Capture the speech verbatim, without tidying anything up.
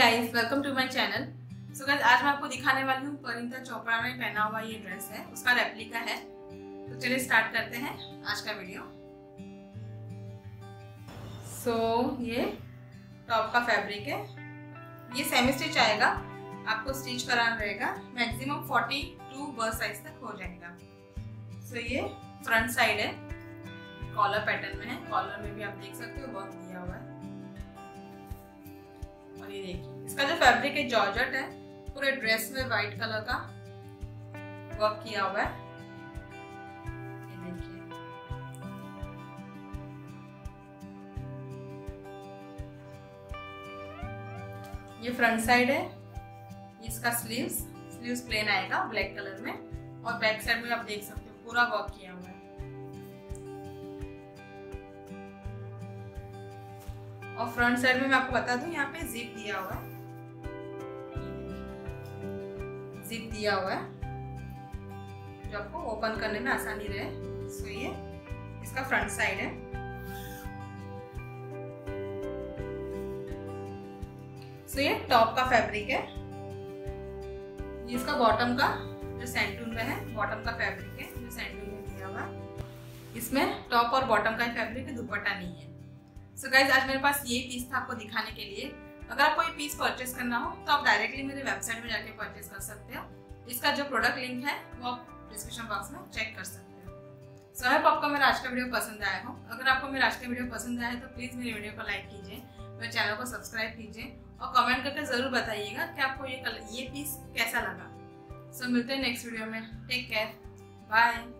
Guys, welcome to my channel. So guys, आज मैं आपको दिखाने वाली हूँ परिणीता चोपड़ा ने पहना हुआ ये ड्रेस है, उसका रेप्लिका है। तो चलिए स्टार्ट करते हैं आज का वीडियो। सो so, ये टॉप का फैब्रिक है, ये सेमी स्टिच आएगा, आपको स्टिच कराना रहेगा। मैक्सिमम बयालीस बर्स्ट साइज तक हो जाएगा। सो so, ये फ्रंट साइड है, कॉलर पैटर्न में है। कॉलर में भी आप देख सकते हो बहुत दिया हुआ है। और ये देखिए, इसका जो फैब्रिक है जॉर्जेट है, पूरे ड्रेस में व्हाइट कलर का वर्क किया हुआ है। ये देखिए, ये फ्रंट साइड है। इसका स्लीव्स स्लीव्स प्लेन आएगा ब्लैक कलर में, और बैक साइड में आप देख सकते हो पूरा वर्क किया हुआ है। और फ्रंट साइड में मैं आपको बता दूं, यहाँ पे जिप दिया हुआ है, जिप दिया हुआ है जो आपको ओपन करने में आसानी रहे। सो ये इसका फ्रंट साइड है। सो ये टॉप का फैब्रिक है। ये इसका बॉटम का जो सैंटून में है, बॉटम का फैब्रिक है जो सैंटून में दिया हुआ है। इसमें टॉप और बॉटम का ही फैब्रिक है, दुपट्टा नहीं है। सो so गाइज, आज मेरे पास ये पीस था आपको दिखाने के लिए। अगर आपको ये पीस परचेस करना हो तो आप डायरेक्टली मेरे वेबसाइट में जाके परचेस कर सकते हो। इसका जो प्रोडक्ट लिंक है वो आप डिस्क्रिप्शन बॉक्स में चेक कर सकते हो। सो so, आपको मेरा आज का वीडियो पसंद आया हो। अगर आपको मेरा आज का वीडियो पसंद आया तो प्लीज़ मेरे वीडियो को लाइक कीजिए, मेरे चैनल को सब्सक्राइब कीजिए, और कमेंट करके ज़रूर बताइएगा कि आपको ये ये पीस कैसा लगा। सो so, मिलते हैं नेक्स्ट वीडियो में। Take care, bye.